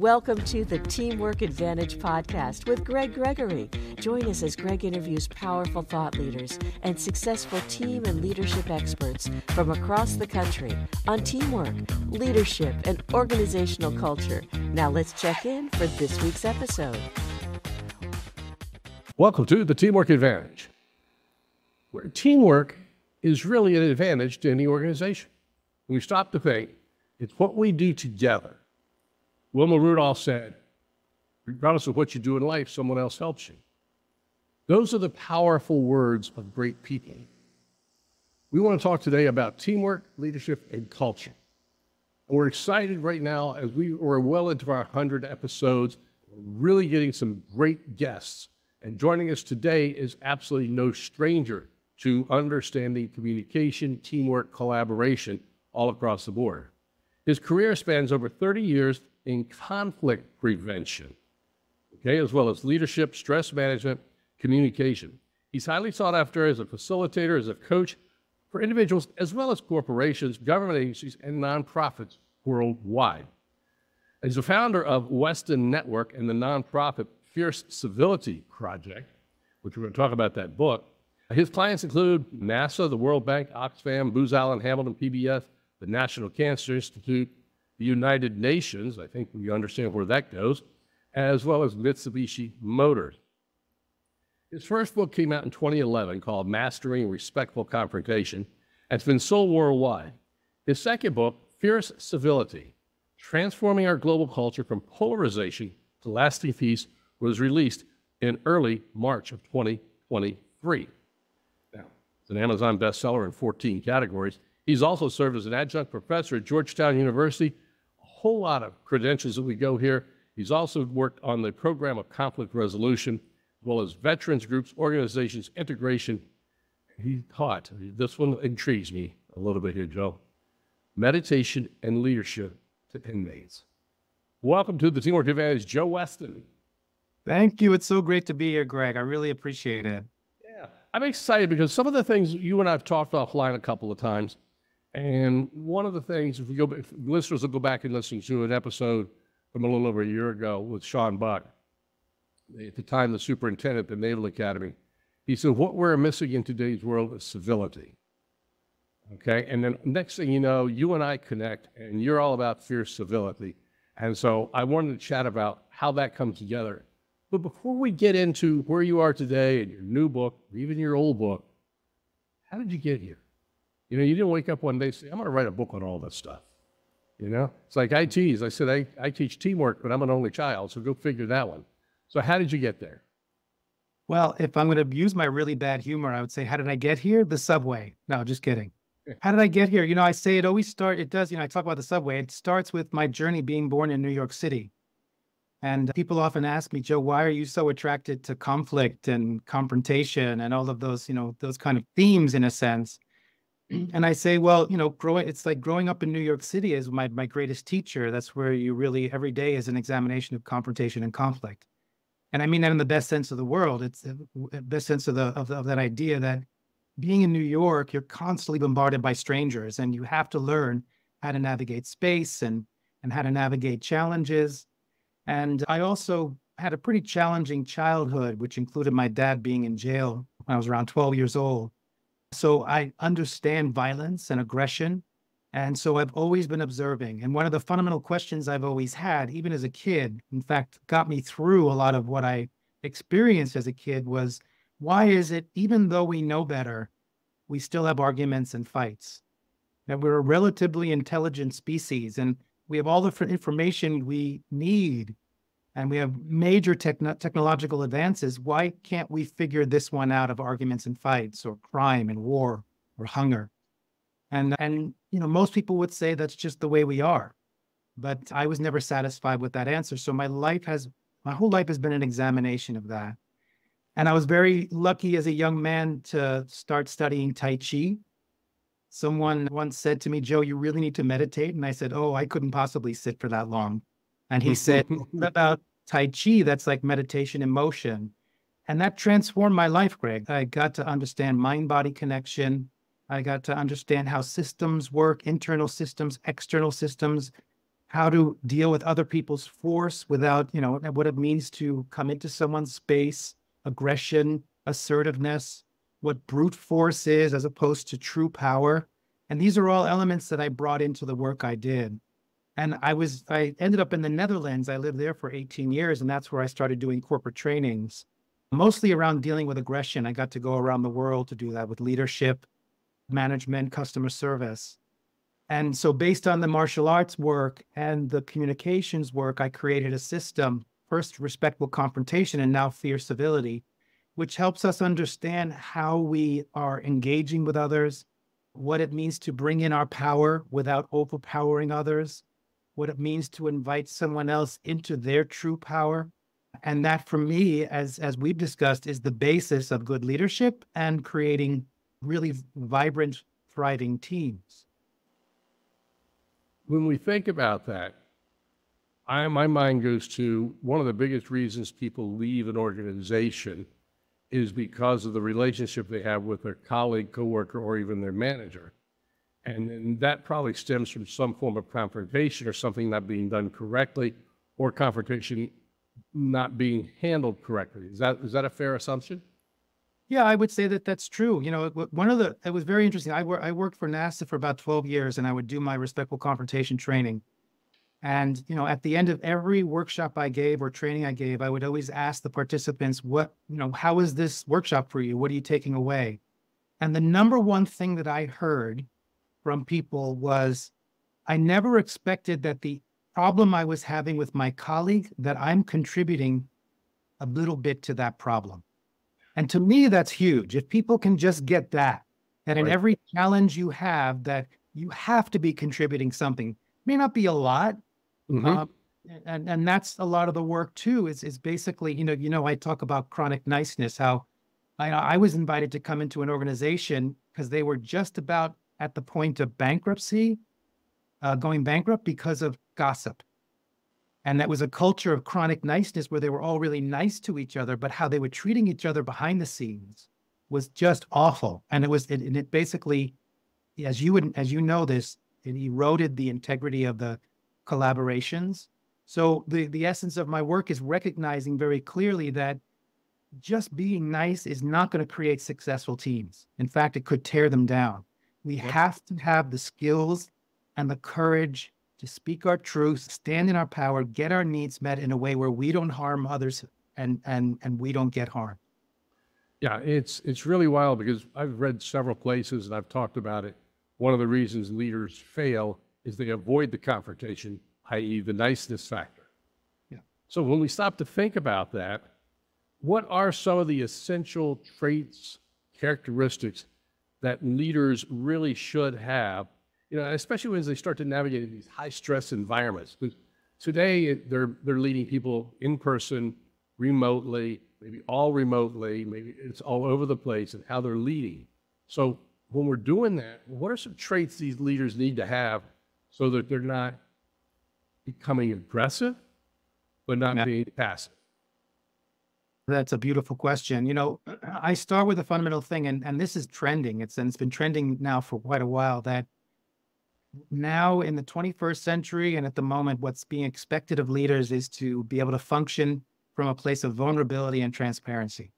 Welcome to the Teamwork Advantage podcast with Gregg Gregory. Join us as Gregg interviews powerful thought leaders and successful team and leadership experts from across the country on teamwork, leadership, and organizational culture. Now let's check in for this week's episode. Welcome to the Teamwork Advantage, where teamwork is really an advantage to any organization. We stop to think, it's what we do together. Wilma Rudolph said, regardless of what you do in life, someone else helps you. Those are the powerful words of great people. We want to talk today about teamwork, leadership, and culture. And we're excited right now as we are well into our 100 episodes, we're really getting some great guests. And joining us today is absolutely no stranger to understanding communication, teamwork, collaboration all across the board. His career spans over 30 years in conflict prevention, as well as leadership, stress management, communication. He's highly sought after as a facilitator, as a coach for individuals, as well as corporations, government agencies, and nonprofits worldwide. He's the founder of Weston Network and the nonprofit Fierce Civility Project, which we're going to talk about that book. His clients include NASA, the World Bank, Oxfam, Booz Allen Hamilton, PBS, the National Cancer Institute, the United Nations, I think we understand where that goes, as well as Mitsubishi Motors. His first book came out in 2011 called Mastering Respectful Confrontation, and it's been sold worldwide. His second book, Fierce Civility, Transforming Our Global Culture from Polarization to Lasting Peace, was released in early March of 2023. Now, it's an Amazon bestseller in 14 categories. He's also served as an adjunct professor at Georgetown University. A whole lot of credentials that we go here. He's also worked on the program of conflict resolution, as well as veterans groups, organizations, integration. He taught, this one intrigues me a little bit here, Joe, meditation and leadership to inmates. Welcome to the Teamwork Advantage, Joe Weston. Thank you. It's so great to be here, Greg. I really appreciate it. Yeah, I'm excited because some of the things you and I have talked offline a couple of times. And one of the things, if you go back, listeners will go back and listen to an episode from a little over a year ago with Sean Buck, at the time the superintendent at the Naval Academy. He said, what we're missing in today's world is civility. Okay, and then next thing you know, you and I connect, and you're all about fierce civility. And so I wanted to chat about how that comes together. But before we get into where you are today and your new book, or even your old book, how did you get here? You know, you didn't wake up one day and say, I'm going to write a book on all this stuff. You know, it's like I tease. I said, I teach teamwork, but I'm an only child, so go figure that one. So how did you get there? Well, if I'm going to use my really bad humor, I would say, how did I get here? The subway. No, just kidding. How did I get here? You know, I say it always starts, it does, you know, I talk about the subway. It starts with my journey being born in New York City. And people often ask me, Joe, why are you so attracted to conflict and confrontation and all of those, you know, those kind of themes in a sense? And I say, well, you know, it's like growing up in New York City is my greatest teacher. That's where you really, every day is an examination of confrontation and conflict. And I mean that in the best sense of the world. It's the best sense of that idea that being in New York, you're constantly bombarded by strangers and you have to learn how to navigate space and how to navigate challenges. And I also had a pretty challenging childhood, which included my dad being in jail when I was around 12 years old. So I understand violence and aggression. And so I've always been observing. And one of the fundamental questions I've always had, even as a kid, in fact, got me through a lot of what I experienced as a kid was, why is it, even though we know better, we still have arguments and fights? That we're a relatively intelligent species and we have all the information we need and we have major technological advances. Why can't we figure this one out of arguments and fights or crime and war or hunger? And you know, most people would say that's just the way we are, but I was never satisfied with that answer. So my whole life has been an examination of that. And I was very lucky as a young man to start studying Tai Chi. Someone once said to me, Joe, you really need to meditate. And I said, oh, I couldn't possibly sit for that long. And he said, what about Tai Chi? That's like meditation in motion. And that transformed my life, Greg. I got to understand mind-body connection. I got to understand how systems work, internal systems, external systems, how to deal with other people's force without, you know, what it means to come into someone's space, aggression, assertiveness, what brute force is as opposed to true power. And these are all elements that I brought into the work I did. And I ended up in the Netherlands. I lived there for 18 years, and that's where I started doing corporate trainings, mostly around dealing with aggression. I got to go around the world to do that with leadership, management, customer service. And so based on the martial arts work and the communications work, I created a system, first Respectful Confrontation and now Fierce Civility, which helps us understand how we are engaging with others, what it means to bring in our power without overpowering others, what it means to invite someone else into their true power. And that, for me, as we've discussed, is the basis of good leadership and creating really vibrant, thriving teams. When we think about that, my mind goes to one of the biggest reasons people leave an organization is because of the relationship they have with their colleague, coworker, or even their manager. And that probably stems from some form of confrontation or something not being done correctly, or confrontation not being handled correctly. Is that a fair assumption? Yeah, I would say that that's true. You know, it was very interesting. I worked for NASA for about 12 years, and I would do my Respectful Confrontation training. And, you know, at the end of every workshop I gave or training I gave, I would always ask the participants, how is this workshop for you? What are you taking away? And the number one thing that I heard from people was, I never expected that the problem I was having with my colleague, that I'm contributing a little bit to that problem. And to me, that's huge. If people can just get that, and in every challenge you have, that you have to be contributing something. It may not be a lot. Mm-hmm. And that's a lot of the work too, is basically, you know, I talk about chronic niceness, how I was invited to come into an organization because they were just about at the point of bankruptcy, going bankrupt because of gossip. And that was a culture of chronic niceness where they were all really nice to each other, but how they were treating each other behind the scenes was just awful. And it basically, as you know this, it eroded the integrity of the collaborations. So the essence of my work is recognizing very clearly that just being nice is not going to create successful teams. In fact, it could tear them down. We have to have the skills and the courage to speak our truth, stand in our power, get our needs met in a way where we don't harm others and we don't get harmed. Yeah, it's really wild, because I've read several places and I've talked about it. One of the reasons leaders fail is they avoid the confrontation, i.e. the niceness factor. Yeah. So when we stop to think about that, what are some of the essential traits, characteristics that leaders really should have, you know, especially as they start to navigate in these high-stress environments? Today, they're leading people in person, remotely, maybe all remotely, maybe it's all over the place, and how they're leading. So when we're doing that, what are some traits these leaders need to have so that they're not becoming aggressive, but not being passive? That's a beautiful question. You know, I start with a fundamental thing, and this is trending. It's been trending now for quite a while, that now in the 21st century and at the moment, what's being expected of leaders is to be able to function from a place of vulnerability and transparency.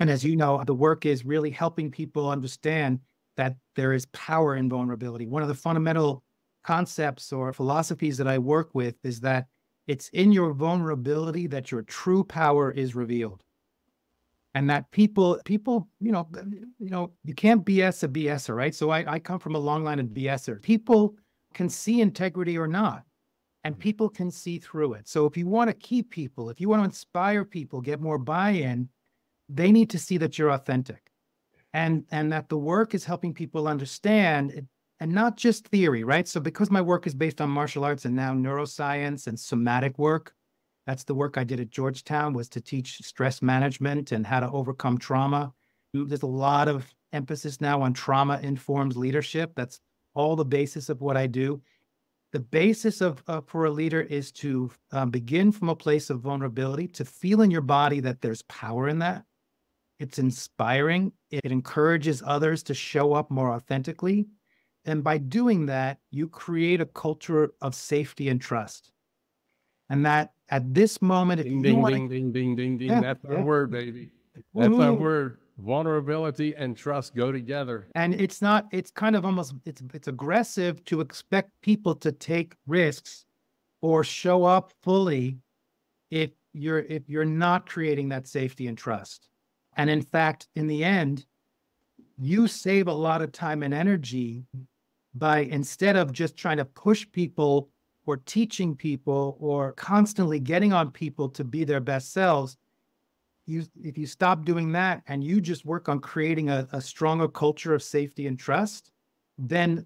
And as you know, the work is really helping people understand that there is power in vulnerability. One of the fundamental concepts or philosophies that I work with is that it's in your vulnerability that your true power is revealed. And that people, you know, you can't BS a BSer, right? So I come from a long line of BSers. People can see integrity or not, and people can see through it. So if you want to keep people, if you want to inspire people, get more buy-in, they need to see that you're authentic. And that the work is helping people understand it, and not just theory, right? So because my work is based on martial arts and now neuroscience and somatic work, that's the work I did at Georgetown, was to teach stress management and how to overcome trauma. There's a lot of emphasis now on trauma-informed leadership. That's all the basis of what I do. The basis for a leader is to begin from a place of vulnerability, to feel in your body that there's power in that. It's inspiring. It encourages others to show up more authentically. And by doing that, you create a culture of safety and trust. And that at this moment, ding, if you want to... Ding, ding, ding, ding, yeah, that's yeah. our word, baby. That's our word. Vulnerability and trust go together. And it's not, it's kind of almost, it's aggressive to expect people to take risks or show up fully if you're not creating that safety and trust. And in fact, in the end, you save a lot of time and energy by, instead of just trying to push people or teaching people or constantly getting on people to be their best selves, if you stop doing that and you just work on creating a stronger culture of safety and trust, then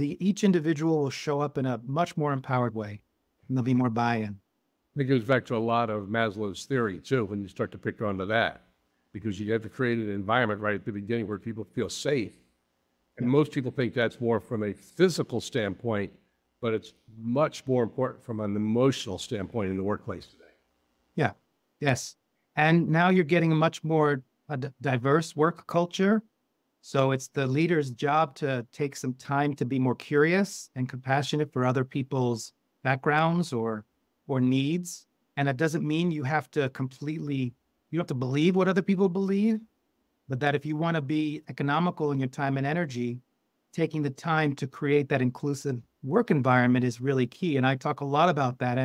each individual will show up in a much more empowered way, and there'll be more buy-in. It goes back to a lot of Maslow's theory too, when you start to pick onto that, because you have to create an environment right at the beginning where people feel safe. And most people think that's more from a physical standpoint, but it's much more important from an emotional standpoint in the workplace today. Yeah. Yes. And now you're getting a much more diverse work culture. So it's the leader's job to take some time to be more curious and compassionate for other people's backgrounds or needs. And that doesn't mean you have to completely, you have to believe what other people believe, but that if you want to be economical in your time and energy, taking the time to create that inclusive work environment is really key. And I talk a lot about that.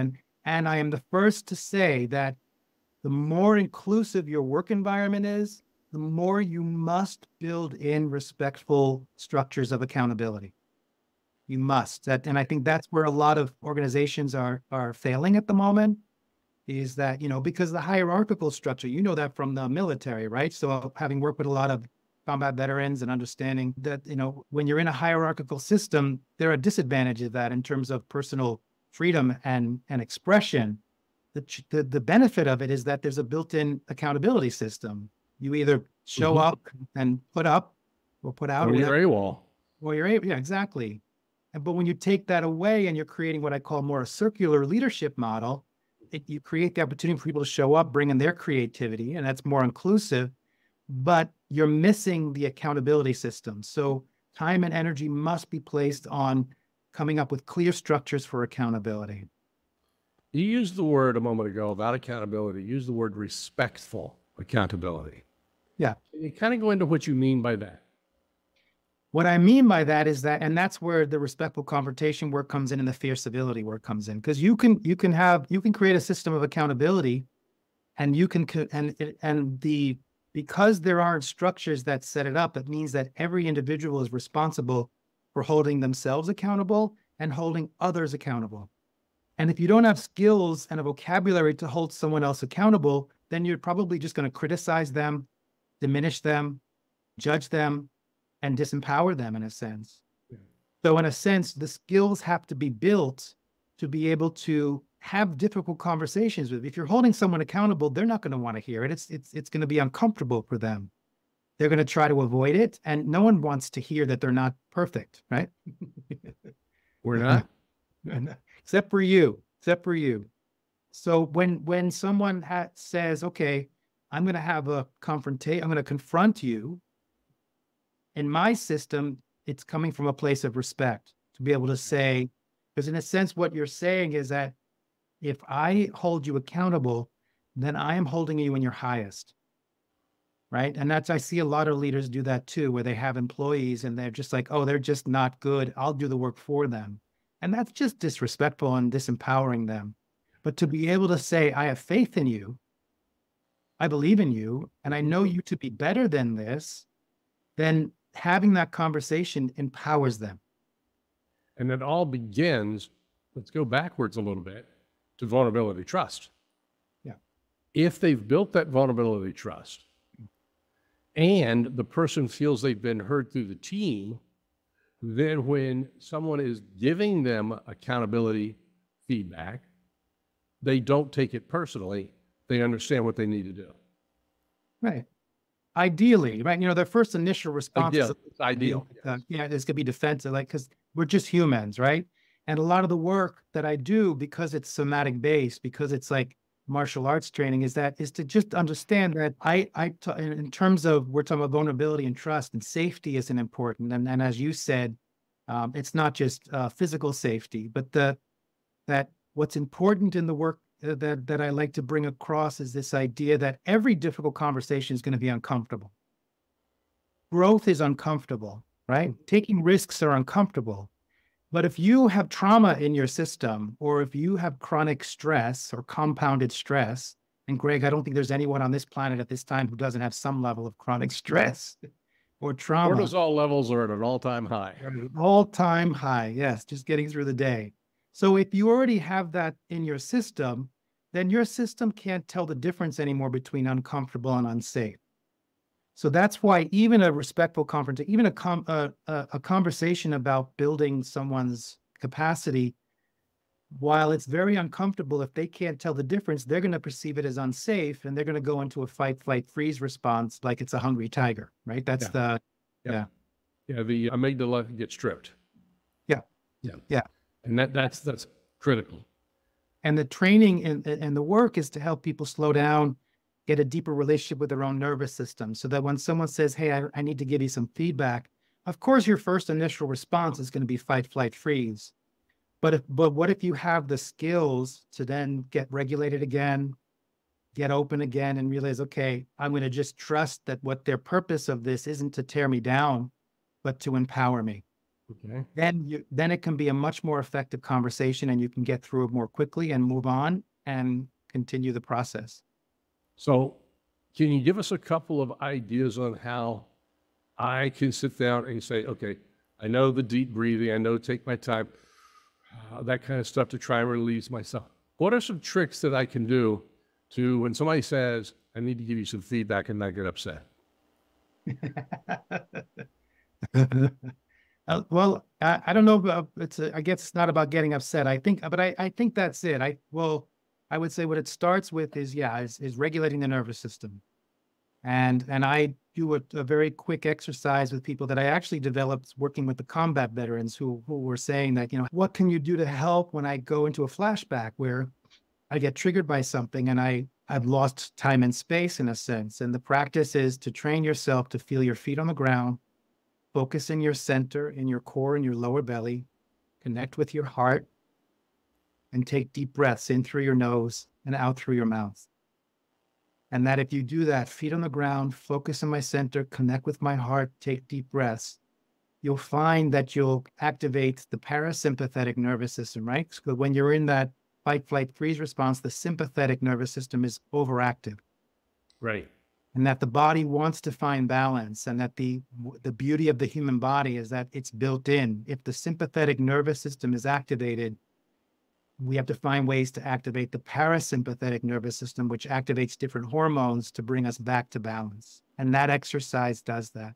And I am the first to say that the more inclusive your work environment is, the more you must build in respectful structures of accountability. You must. And I think that's where a lot of organizations are failing at the moment, is that, because the hierarchical structure, that from the military, right? So having worked with a lot of combat veterans and understanding that, when you're in a hierarchical system, there are disadvantages of that in terms of personal freedom and expression. The benefit of it is that there's a built-in accountability system. You either show up and put up or put out. Or you're AWOL. Or you're AWOL, yeah, exactly. But when you take that away and you're creating what I call more a circular leadership model, you create the opportunity for people to show up, bring in their creativity, and that's more inclusive, but you're missing the accountability system. So time and energy must be placed on coming up with clear structures for accountability. You used the word a moment ago about accountability. You used the word respectful accountability. Yeah. Can you kind of go into what you mean by that? What I mean by that is that, and that's where the respectful confrontation work comes in and the fierce civility work comes in, because you can create a system of accountability, and you can because there aren't structures that set it up, it means that every individual is responsible for holding themselves accountable and holding others accountable. And if you don't have skills and a vocabulary to hold someone else accountable, then you're probably just going to criticize them, diminish them, judge them, and disempower them in a sense. Yeah. So in a sense, the skills have to be built to be able to have difficult conversations with. If you're holding someone accountable, they're not going to want to hear it. It's going to be uncomfortable for them. They're going to try to avoid it, and no one wants to hear that they're not perfect, right? We're not. Except for you, except for you. So when someone says, okay, I'm going to have a confrontation, I'm going to confront you, in my system, it's coming from a place of respect to be able to say, because in a sense, what you're saying is that if I hold you accountable, then I am holding you in your highest. Right. And I see a lot of leaders do that too, where they have employees and they're just like, oh, they're just not good. I'll do the work for them. And that's just disrespectful and disempowering them. But to be able to say, I have faith in you, I believe in you, and I know you to be better than this, then having that conversation empowers them. And it all begins, let's go backwards a little bit, to vulnerability trust. Yeah. If they've built that vulnerability trust, and the person feels they've been heard through the team, then when someone is giving them accountability feedback, they don't take it personally. They understand what they need to do. Right. Ideally, right? Their first initial response is ideal. Yeah, this could be defensive, because we're just humans, right? And a lot of the work that I do, because it's somatic based, because it's like martial arts training is that is to just understand that in terms of, we're talking about vulnerability and trust, and safety isn't important. And as you said, it's not just physical safety, but that what's important in the work that I like to bring across is this idea that every difficult conversation is going to be uncomfortable. Growth is uncomfortable, right? Taking risks are uncomfortable. But if you have trauma in your system, or if you have chronic stress or compounded stress, and Greg, I don't think there's anyone on this planet at this time who doesn't have some level of chronic stress or trauma. Cortisol levels are at an all-time high. All-time high, yes, just getting through the day. So if you already have that in your system, then your system can't tell the difference anymore between uncomfortable and unsafe. So that's why even a respectful confrontation, even a conversation about building someone's capacity, while it's very uncomfortable, if they can't tell the difference, they're going to perceive it as unsafe, and they're going to go into a fight, flight, freeze response like it's a hungry tiger, right? That's I made the life get stripped. Yeah. And that's critical. And the training and the work is to help people slow down, get a deeper relationship with their own nervous system, so that when someone says, hey, I need to give you some feedback, of course, your first initial response is going to be fight, flight, freeze. But what if you have the skills to then get regulated again, get open again, and realize, okay, I'm going to just trust that what their purpose of this isn't to tear me down, but to empower me. Okay. Then it can be a much more effective conversation, and you can get through it more quickly and move on and continue the process. So can you give us a couple of ideas on how I can sit down and say, okay, I know the deep breathing, I know take my time, that kind of stuff to try and release myself. What are some tricks that I can do to when somebody says, I need to give you some feedback and not get upset? Well, I don't know about, I guess it's not about getting upset. I think that's it. I would say what it starts with is, is regulating the nervous system. And I do a very quick exercise with people that I actually developed working with the combat veterans who were saying that, you know, what can you do to help when I go into a flashback where I get triggered by something and I've lost time and space in a sense. And the practice is to train yourself to feel your feet on the ground, focus in your center, in your core, in your lower belly, connect with your heart, and take deep breaths in through your nose and out through your mouth. And that if you do that, feet on the ground, focus in my center, connect with my heart, take deep breaths, you'll find that you'll activate the parasympathetic nervous system, right? So when you're in that fight, flight, freeze response, the sympathetic nervous system is overactive. Right. And that the body wants to find balance, and that the beauty of the human body is that it's built in. If the sympathetic nervous system is activated, we have to find ways to activate the parasympathetic nervous system, which activates different hormones to bring us back to balance. And that exercise does that.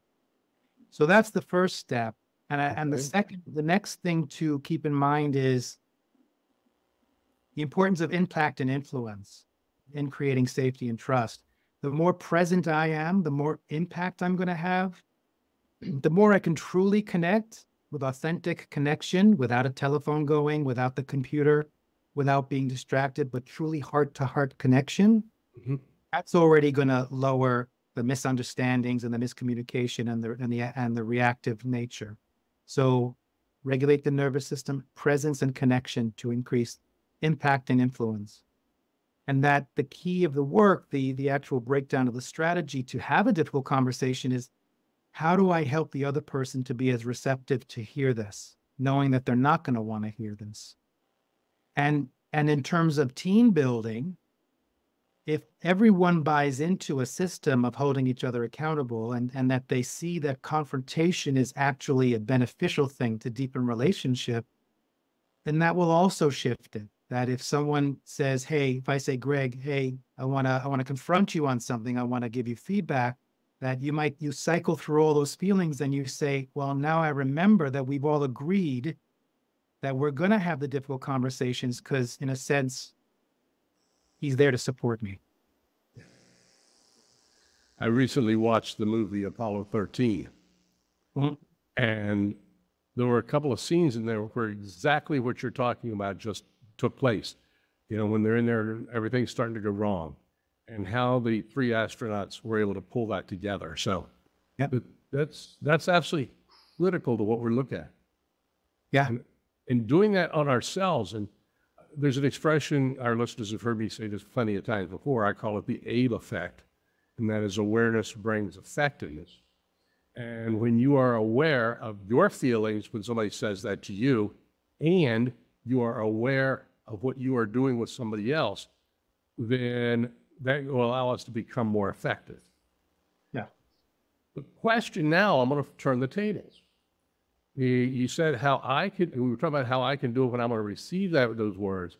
So that's the first step. And the next thing to keep in mind is the importance of impact and influence in creating safety and trust. The more present I am, the more impact I'm going to have, the more I can truly connect with authentic connection, without a telephone going, without the computer, without being distracted, but truly heart-to-heart connection. Mm-hmm. That's already going to lower the misunderstandings and the miscommunication and the reactive nature. So regulate the nervous system, presence and connection to increase impact and influence. And that the key of the work, the actual breakdown of the strategy to have a difficult conversation is, how do I help the other person to be as receptive to hear this, knowing that they're not going to want to hear this? And in terms of team building, if everyone buys into a system of holding each other accountable and that they see that confrontation is actually a beneficial thing to deepen relationship, then that will also shift it. That if someone says, hey, if I say, Greg, hey, I want to confront you on something, I want to give you feedback, that you cycle through all those feelings and you say, well, now I remember that we've all agreed that we're going to have the difficult conversations because, in a sense, he's there to support me. I recently watched the movie Apollo 13, mm-hmm. and there were a couple of scenes in there where exactly what you're talking about just took place. you know, when they're in there, everything's starting to go wrong, and how the three astronauts were able to pull that together. So yep. that's absolutely critical to what we're looking at. Yeah. And doing that on ourselves. And there's an expression, our listeners have heard me say this plenty of times before, I call it the ABE effect, and that is awareness brings effectiveness. And when you are aware of your feelings when somebody says that to you, and you are aware of what you are doing with somebody else, then that will allow us to become more effective. Yeah. The question now, I'm going to turn the tables. You said how I can, we were talking about how I can do it when I'm going to receive that, those words.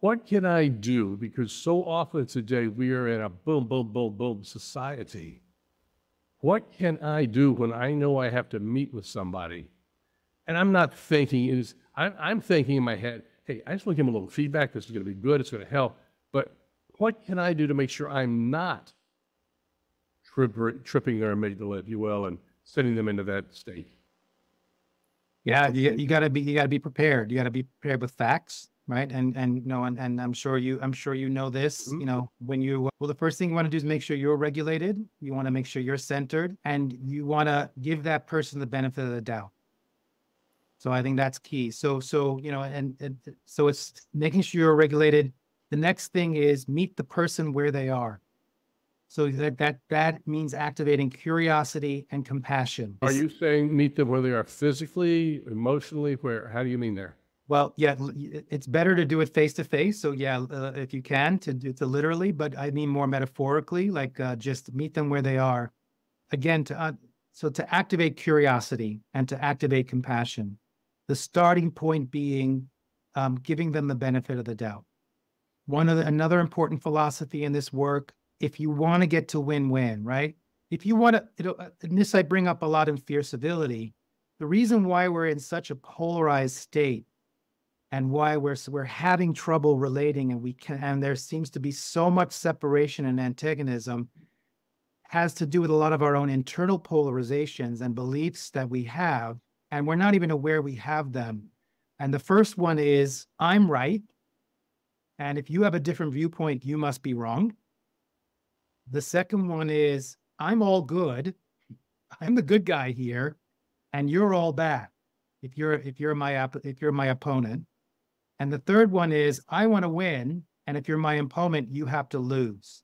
What can I do? Because so often today we are in a boom, boom, boom, boom society. What can I do when I know I have to meet with somebody? And I'm not thinking, I'm thinking in my head, hey, I just want to give them a little feedback. This is going to be good. It's going to help. But what can I do to make sure I'm not tripping their amygdala, if you will, and sending them into that state? Yeah, you got to be prepared. You got to be prepared with facts, right? And I'm sure you know this. Mm-hmm. You know, when you the first thing you want to do is make sure you're regulated. You want to make sure you're centered, and you want to give that person the benefit of the doubt. So I think that's key. So you know, and so it's making sure you're regulated. The next thing is meet the person where they are. So that means activating curiosity and compassion. Are you saying meet them where they are physically, emotionally? Where? How do you mean there? Well, yeah, it's better to do it face to face. So yeah, if you can, to do to literally, but I mean more metaphorically, like just meet them where they are. Again, to activate curiosity and to activate compassion. The starting point being giving them the benefit of the doubt. Another important philosophy in this work. If you want to get to win-win, right? If you want to, and this I bring up a lot in Fierce Civility, the reason why we're in such a polarized state and why we're having trouble relating, and there seems to be so much separation and antagonism, has to do with a lot of our own internal polarizations and beliefs that we have, and we're not even aware we have them. And the first one is, I'm right, and if you have a different viewpoint, you must be wrong. The second one is, I'm all good. I'm the good guy here, and you're all bad. If you're my opponent. And the third one is, I want to win, and if you're my opponent, you have to lose.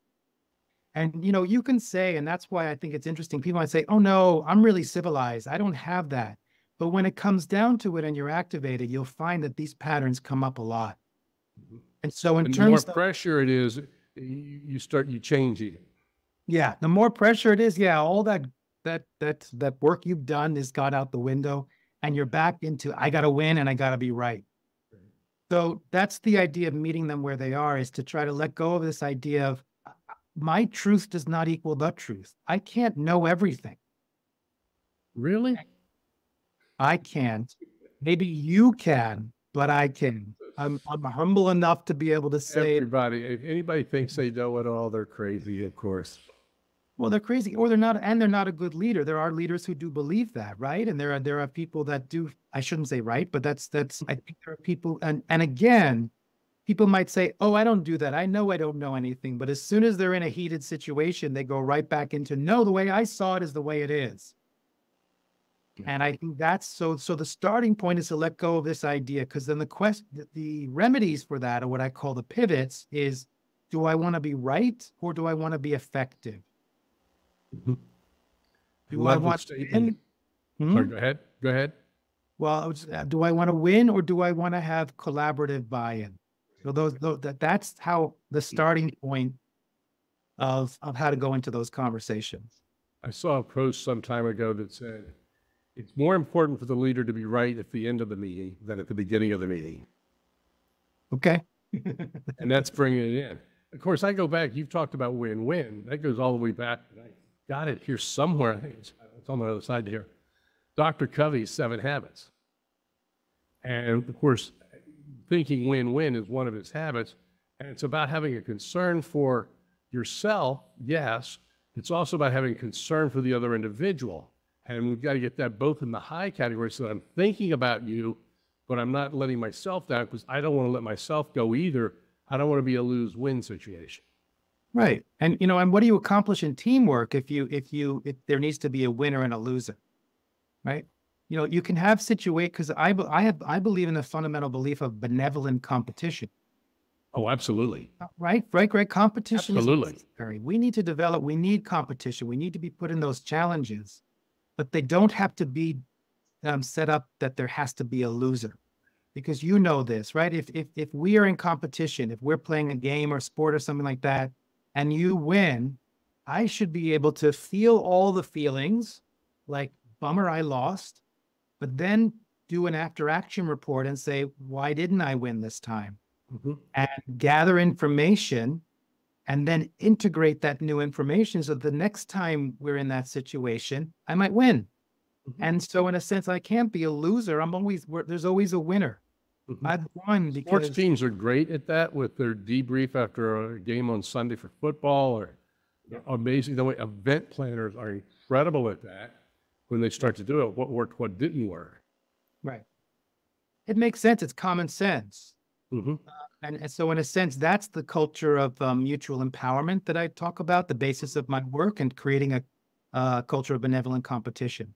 And you know, you can say, and that's why I think it's interesting. People might say, "Oh no, I'm really civilized. I don't have that." But when it comes down to it, and you're activated, you'll find that these patterns come up a lot. And so, the more pressure it is, you change it. Yeah, the more pressure it is, yeah, all that work you've done is got out the window, and you're back into, I got to win and I got to be right. So that's the idea of meeting them where they are, is to try to let go of this idea of my truth does not equal the truth. I can't know everything. Really? I can't. Maybe you can, but I can. I'm humble enough to be able to say. Everybody, if anybody thinks they know it all, they're crazy, of course. Well, they're crazy, or they're not a good leader. There are leaders who do believe that, right? And there are people that do. I shouldn't say right, but that's. I think there are people, and again, people might say, "Oh, I don't do that. I know I don't know anything." But as soon as they're in a heated situation, they go right back into, "No, the way I saw it is the way it is." And I think that's so the starting point is to let go of this idea, because then the remedies for that, or what I call the pivots, is, do I want to be right, or do I want to be effective? Mm-hmm. Do I want to win? Hmm? Sorry, go ahead. Well, do I want to win, or do I want to have collaborative buy-in? So that's how the starting point of how to go into those conversations. I saw a post some time ago that said, it's more important for the leader to be right at the end of the meeting than at the beginning of the meeting. Okay. And that's bringing it in. Of course, I go back, you've talked about win-win. That goes all the way back. I got it here somewhere. I think it's on the other side here. Dr. Covey's 7 Habits. And of course, thinking win-win is one of his habits. And it's about having a concern for yourself, yes. It's also about having concern for the other individual. And we've got to get that both in the high category, so that I'm thinking about you, but I'm not letting myself down because I don't want to let myself go either. I don't want to be a lose-win situation. Right. And, you know, and what do you accomplish in teamwork if there needs to be a winner and a loser, right? You know, you can have situate, because I believe in the fundamental belief of benevolent competition. Oh, absolutely. Right, Greg? Competition absolutely. Is necessary. We need competition. We need to be put in those challenges, but they don't have to be set up that there has to be a loser, because you know this, right? If we are in competition, if we're playing a game or sport or something like that, and you win, I should be able to feel all the feelings, like, bummer, I lost, but then do an after-action report and say, why didn't I win this time? Mm-hmm. And gather information and then integrate that new information so the next time we're in that situation, I might win. Mm-hmm. And so in a sense, I can't be a loser. There's always a winner. Mm-hmm. I've won because— Sports teams are great at that with their debrief after a game on Sunday for football, or amazing the way event planners are incredible at that when they start to do it, what worked, what didn't work. Right. It makes sense. It's common sense. Mm-hmm. And so in a sense, that's the culture of mutual empowerment that I talk about, the basis of my work, and creating a culture of benevolent competition.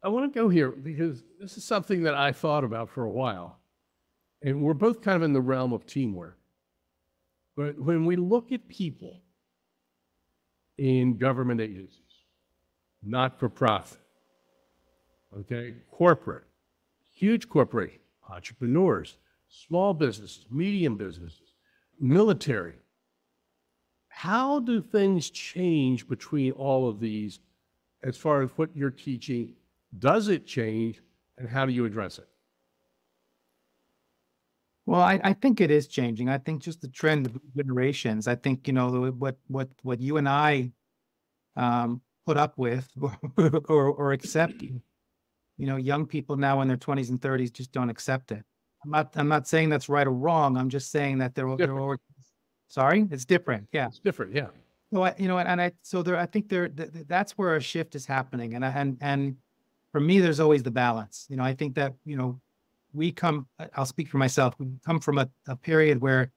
I want to go here because this is something that I thought about for a while, and we're both kind of in the realm of teamwork. But when we look at people in government agencies, not-for-profit, okay, corporate, huge corporations, entrepreneurs, small businesses, medium businesses, military. How do things change between all of these as far as what you're teaching? Does it change, and how do you address it? Well, I think it is changing. I think just the trend of generations. I think, you know, what you and I put up with or accept, you know, young people now in their 20s and 30s just don't accept it. I'm not saying that's right or wrong. I'm just saying that they're sorry, it's different. Yeah. It's different. Yeah. So I, you know, and I, so there, I think there, that's where a shift is happening. And for me, there's always the balance. You know, I think that, you know, I'll speak for myself. We come from a period where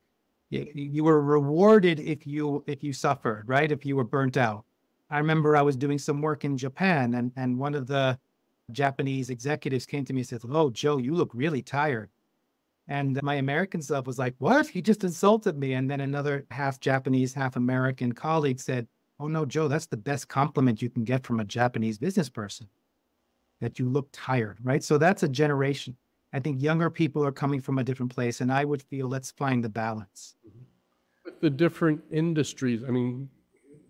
you were rewarded if you suffered, right? If you were burnt out. I remember I was doing some work in Japan, and one of the Japanese executives came to me and said, "Oh, Joe, you look really tired." And my American self was like, "What? He just insulted me." And then another half Japanese, half American colleague said, "Oh no, Joe, that's the best compliment you can get from a Japanese business person, that you look tired," right? So that's a generation. I think younger people are coming from a different place, and I would feel let's find the balance. With the different industries, I mean,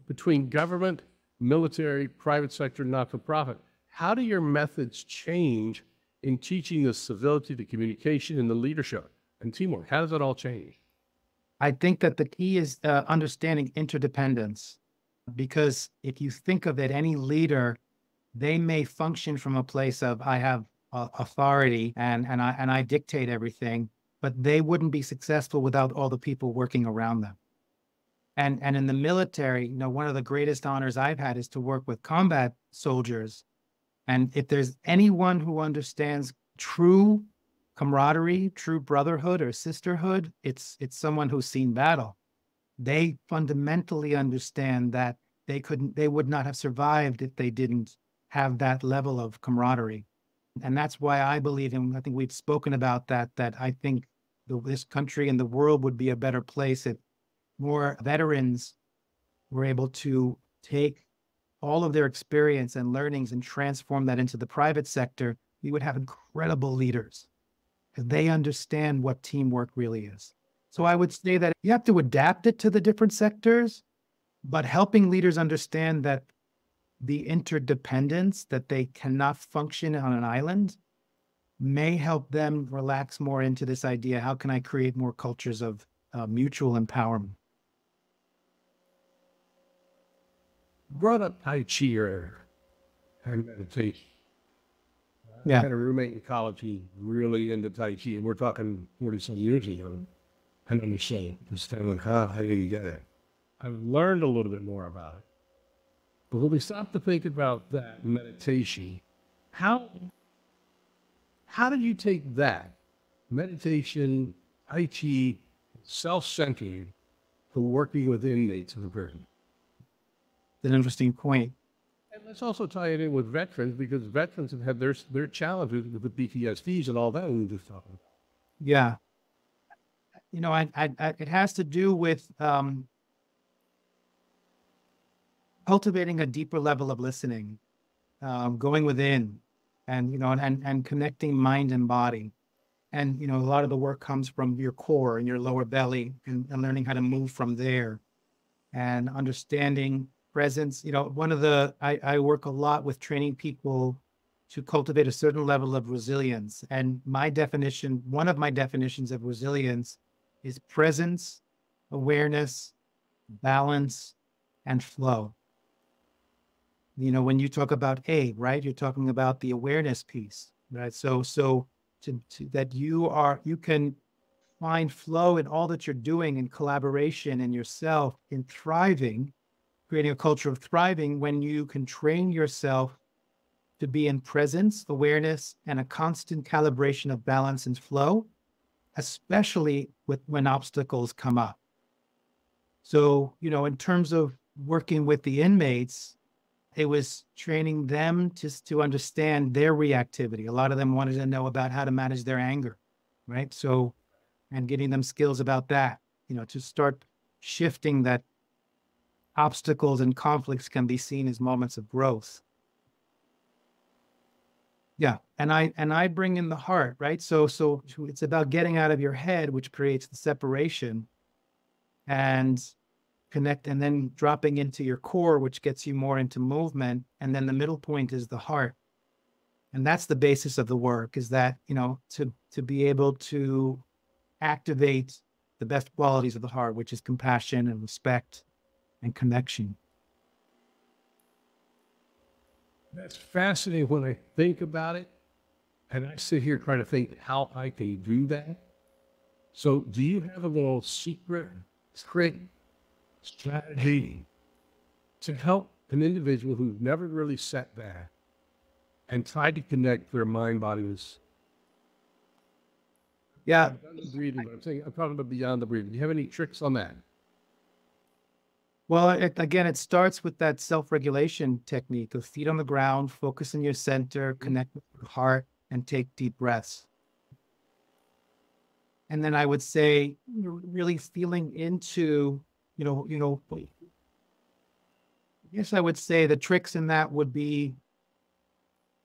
between government, military, private sector, not-for-profit, how do your methods change in teaching the civility, the communication, and the leadership and teamwork? How does it all change? I think that the key is understanding interdependence, because if you think of it, any leader, they may function from a place of I have authority and I dictate everything, but they wouldn't be successful without all the people working around them. And in the military, you know, one of the greatest honors I've had is to work with combat soldiers. And if there's anyone who understands true camaraderie, true brotherhood or sisterhood, it's someone who's seen battle. They fundamentally understand that they would not have survived if they didn't have that level of camaraderie. And that's why I believe, and I think we've spoken about that I think this country and the world would be a better place if more veterans were able to take all of their experience and learnings and transform that into the private sector. We would have incredible leaders because they understand what teamwork really is. So I would say that you have to adapt it to the different sectors, but helping leaders understand that the interdependence, that they cannot function on an island, may help them relax more into this idea. How can I create more cultures of mutual empowerment? Brought up Tai Chi earlier and meditation. Yeah. I had a roommate in college, he really into Tai Chi, and we're talking 40-some years ago. I don't understand. Just kind of like, how do you get it? I've learned a little bit more about it. But when we stop to think about that meditation, how How did you take that, meditation, Tai Chi, self-centered, to working with inmates of the prison? An interesting point. And let's also tie it in with veterans, because veterans have had their challenges with the PTSDs and all that we just talked about. Yeah. You know, it has to do with cultivating a deeper level of listening, going within and, you know, and connecting mind and body. And, you know, a lot of the work comes from your core and your lower belly and learning how to move from there and understanding presence. You know, one of the, I work a lot with training people to cultivate a certain level of resilience. And my definition, one of my definitions of resilience is presence, awareness, balance, and flow. You know, when you talk about A, right, you're talking about the awareness piece, right? So that you can find flow in all that you're doing, in collaboration, in yourself, in thriving, creating a culture of thriving when you can train yourself to be in presence, awareness, and a constant calibration of balance and flow, especially when obstacles come up. So, you know, in terms of working with the inmates, it was training them to understand their reactivity. A lot of them wanted to know about how to manage their anger, right? So, and getting them skills about that, you know, to start shifting that obstacles and conflicts can be seen as moments of growth. Yeah, and I bring in the heart, right? So it's about getting out of your head, which creates the separation, and connect, and then dropping into your core, which gets you more into movement, and then the middle point is the heart. And that's the basis of the work, is that, you know, to be able to activate the best qualities of the heart, which is compassion and respect and connection. That's fascinating when I think about it, and I sit here trying to think how I can do that. So do you have a little secret trick, strategy to help an individual who's never really sat there and tried to connect their mind, body, with... Yeah. The breathing, but I'm talking about beyond the breathing. Do you have any tricks on that? Well, again, it starts with that self-regulation technique of feet on the ground, focus on your center, connect with your heart, and take deep breaths. And then I would say, really feeling into, you know, I guess I would say the tricks in that would be,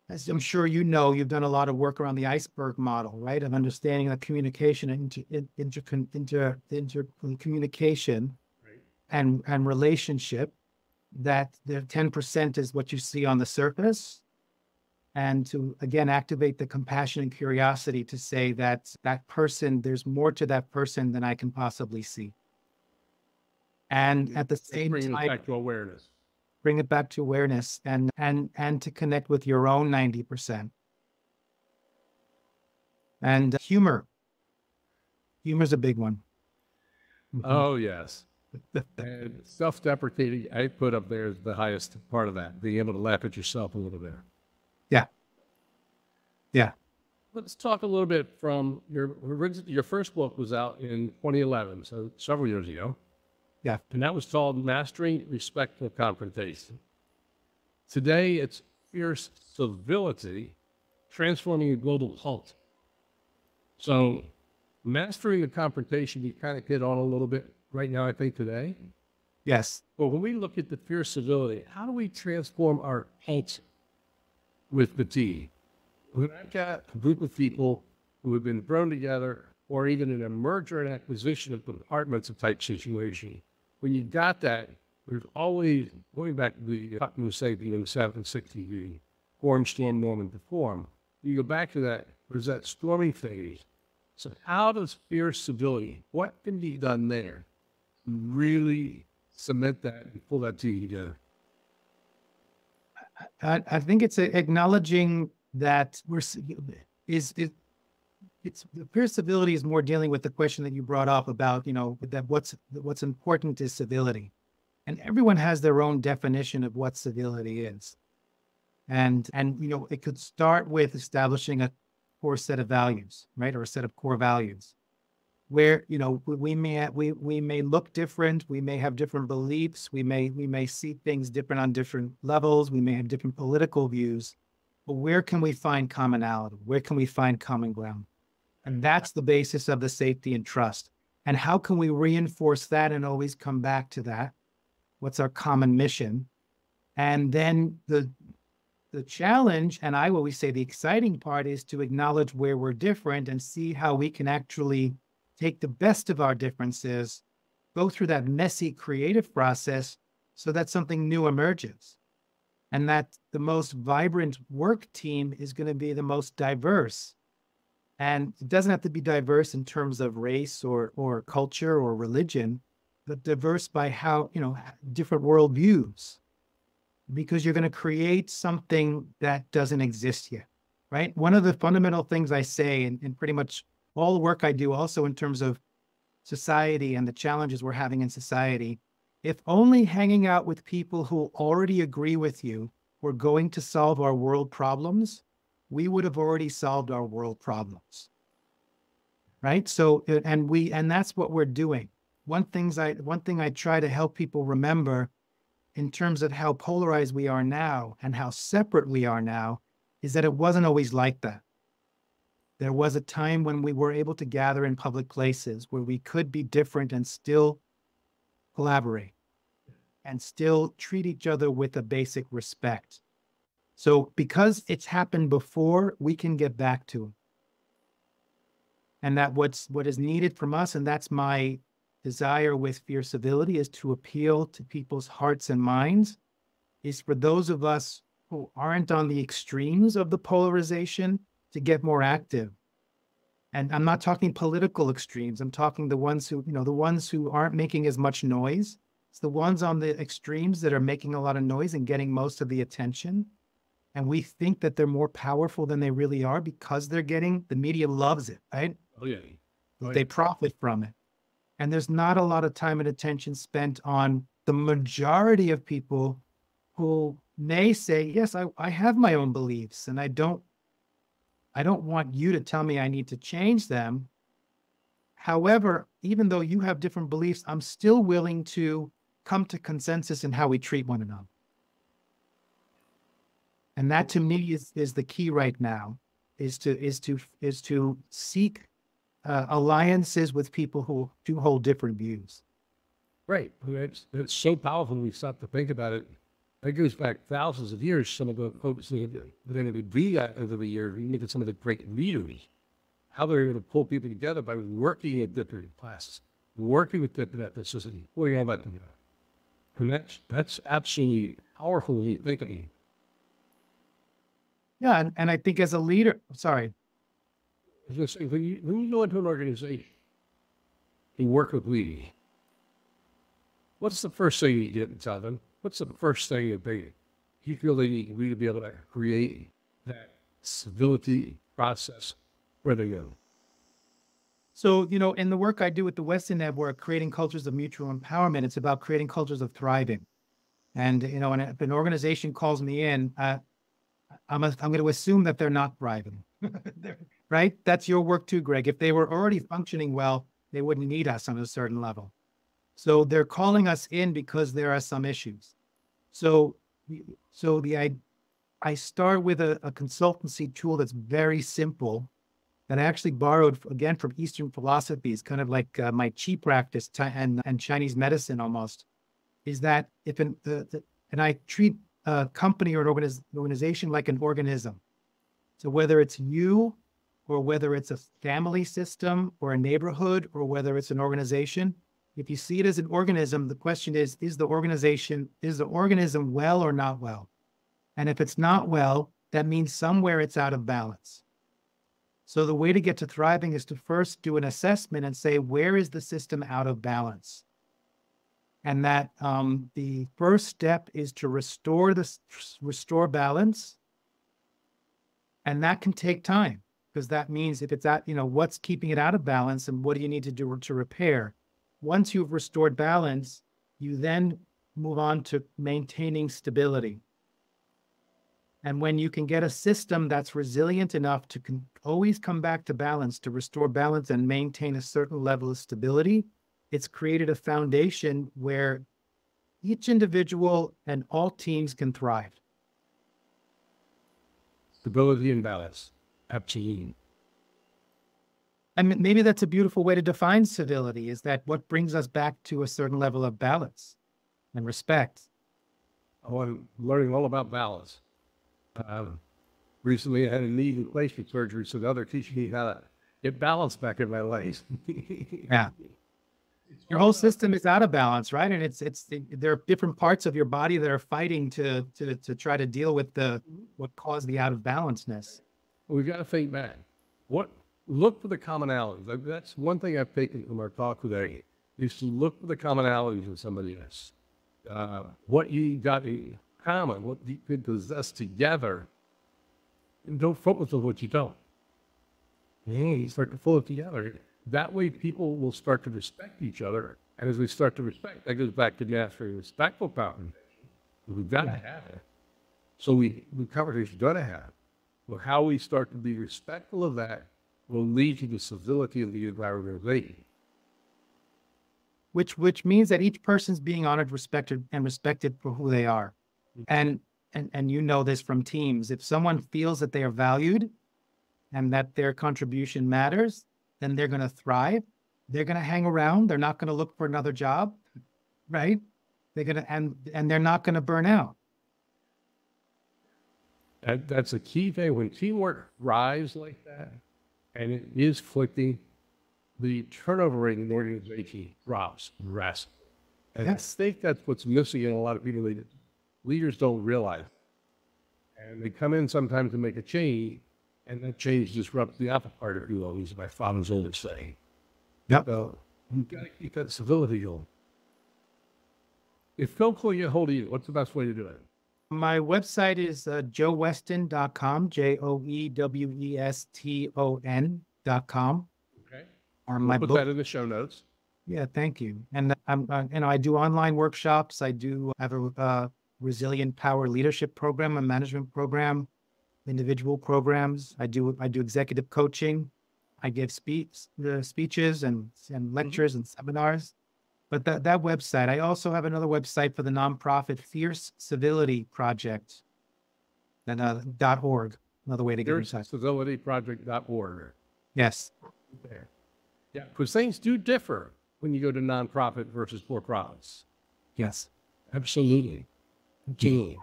as I'm sure you know, you've done a lot of work around the iceberg model, right? Of understanding the communication and intercommunication. And relationship, that the 10% is what you see on the surface. And to, again, activate the compassion and curiosity to say that that person, there's more to that person than I can possibly see. And at the same time, bring it back to awareness. Bring it back to awareness and to connect with your own 90%. And humor. Humor's a big one. Oh, yes. And self-deprecating, I put up there, is the highest part of that, being able to laugh at yourself a little bit. Yeah. Yeah. Let's talk a little bit from your first book was out in 2011, so several years ago. Yeah. And that was called Mastering Respectful Confrontation. Today, it's Fierce Civility, Transforming a Global Cult. So mastering a confrontation, you kind of hit on a little bit right now, I think, today. Yes. Well, when we look at the fierce civility, how do we transform our culture with the T? When I've got a group of people who have been thrown together, or even in a merger and acquisition of compartments of type situation, when you got that, there's always, going back to the Putnam Sapien in the 760 form, storm, Norman to form, you go back to that, there's that stormy phase. So how does fierce civility, what can be done there, really cement that and pull that together? I think it's acknowledging that fierce civility is more dealing with the question that you brought up about, you know, that what's important is civility, and everyone has their own definition of what civility is, and you know, it could start with establishing a core set of values, right? Or a set of core values where, you know, we may look different. We may have different beliefs. We may see things different on different levels. We may have different political views, but where can we find commonality? Where can we find common ground? And that's the basis of the safety and trust. And how can we reinforce that and always come back to that? What's our common mission? And then the challenge, and I always say the exciting part, is to acknowledge where we're different and see how we can actually take the best of our differences, go through that messy creative process so that something new emerges. And that the most vibrant work team is going to be the most diverse. And it doesn't have to be diverse in terms of race or culture or religion, but diverse by how, you know, different worldviews. Because you're going to create something that doesn't exist yet, right? One of the fundamental things I say in pretty much all the work I do also in terms of society and the challenges we're having in society, if only hanging out with people who already agree with you were going to solve our world problems, we would have already solved our world problems, right? So, and that's what we're doing. One thing I try to help people remember in terms of how polarized we are now and how separate we are now is that it wasn't always like that. There was a time when we were able to gather in public places where we could be different and still collaborate and still treat each other with a basic respect. So because it's happened before, we can get back to it. And that what is needed from us, and that's my desire with Fierce Civility, is to appeal to people's hearts and minds, is for those of us who aren't on the extremes of the polarization to get more active. And I'm not talking political extremes. I'm talking the ones who, you know, the ones who aren't making as much noise. It's the ones on the extremes that are making a lot of noise and getting most of the attention. And we think that they're more powerful than they really are because they're getting, the media loves it, right? Oh, yeah. Oh, they profit from it. And there's not a lot of time and attention spent on the majority of people who may say, yes, I have my own beliefs and I don't want you to tell me I need to change them. However, even though you have different beliefs, I'm still willing to come to consensus in how we treat one another. And that to me is the key right now, is to seek alliances with people who do hold different views. Right. It's so powerful when we stop to think about it. It goes back thousands of years. Some of the folks that it would be over the years, even if it's some of the great leaders, how they're able to pull people together by working at different classes, working with different ethnicity. What do you have about them? And that's absolutely powerful when you think of it. Yeah, and I think as a leader, sorry. When you go into an organization, you work with leaders. What's the first thing you get inside them? What's the first thing you think? You feel that you need to be able to create that civility process where they go. So, you know, in the work I do with the Weston Network, creating cultures of mutual empowerment, it's about creating cultures of thriving. And, you know, and if an organization calls me in, I'm going to assume that they're not thriving. Right? That's your work too, Greg. If they were already functioning well, they wouldn't need us on a certain level. So they're calling us in because there are some issues. So I start with a consultancy tool that's very simple that I actually borrowed, again, from Eastern philosophies, kind of like my Qi practice and Chinese medicine almost, is that if I treat a company or an organization like an organism. So whether it's you or whether it's a family system or a neighborhood or whether it's an organization, if you see it as an organism, the question is the organism well or not well? And if it's not well, that means somewhere it's out of balance. So the way to get to thriving is to first do an assessment and say, where is the system out of balance? And that the first step is to restore balance. And that can take time, because that means if it's at, you know, what's keeping it out of balance and what do you need to do to repair? Once you've restored balance, you then move on to maintaining stability. And when you can get a system that's resilient enough to always come back to balance, to restore balance and maintain a certain level of stability, it's created a foundation where each individual and all teams can thrive. Stability and balance. Absolutely. I mean, maybe that's a beautiful way to define civility, is that what brings us back to a certain level of balance and respect. Oh, I'm learning all about balance. Recently, I had a knee replacement surgery, so the other teaching me how to get balance back in my legs. Yeah. Your whole system is out of balance, right? And there are different parts of your body that are fighting to try to deal with what caused the out of balanceness. We've got to think back. Look for the commonalities. That's one thing I've taken from our talk today, is to look for the commonalities of somebody else. What you got in common, what you could possess together, and don't focus on what you don't. You start to pull it together. That way, people will start to respect each other. And as we start to respect, that goes back to the Mastering Respectful Confrontation. We've got to have it. So the conversation's got to have. But how we start to be respectful of that will lead to the civility of the environment. Which means that each person's being honored, respected for who they are. Mm-hmm. And you know this from teams. If someone feels that they are valued and that their contribution matters, then they're going to thrive. They're going to hang around. They're not going to look for another job, right? They're going to, and they're not going to burn out. That's a key thing. When teamwork thrives like that, and it is flicking, the turnover rate in the organization drops drastically. And yes. I think that's what's missing in a lot of people. Leaders don't realize it. And they come in sometimes to make a change, and that change disrupts the upper part of you, always, my father's older saying. Yep. So you've got to keep that civility on. If Phil can't get hold of you, what's the best way to do it? My website is joeweston.com, joeweston.com. Okay. Or my book. Put that in the show notes. Yeah, thank you. And I'm, you know, I do online workshops. I have a resilient power leadership program, a management program, individual programs. I do executive coaching. I give speeches and lectures and seminars. But that website, I also have another website for the nonprofit Fierce Civility Project and, .org, another way to get inside. FierceCivilityProject.org. Yes. There. Yeah, because things do differ when you go to nonprofit versus for-profits. Yes. Absolutely. Genius.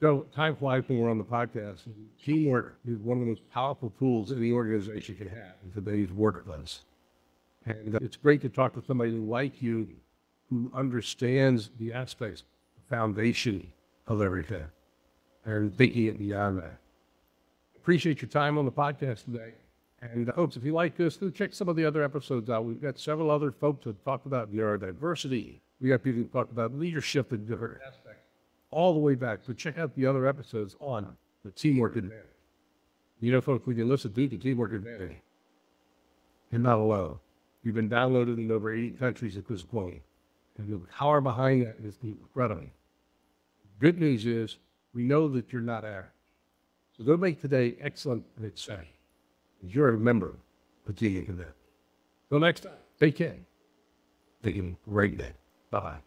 So time flies when we're on the podcast. Teamwork is one of the most powerful tools any organization can have in today's workplace. And it's great to talk to somebody like you who understands the aspects, the foundation of everything, and thinking it beyond that. Appreciate your time on the podcast today. And folks, if you like this, go check some of the other episodes out. We've got several other folks that talk about neurodiversity. We got people who talk about leadership in different aspects, all the way back. So check out the other episodes on the Teamwork Advantage. You know, folks, we can listen to the Teamwork Advantage. You're not alone. You've been downloaded in over 80 countries at this point. And the power behind that is incredible. Good news is, we know that you're not average. So go make today excellent and exciting. You're a member of the Teamwork Advantage. Till next time, take care. Take a great day. Bye-bye.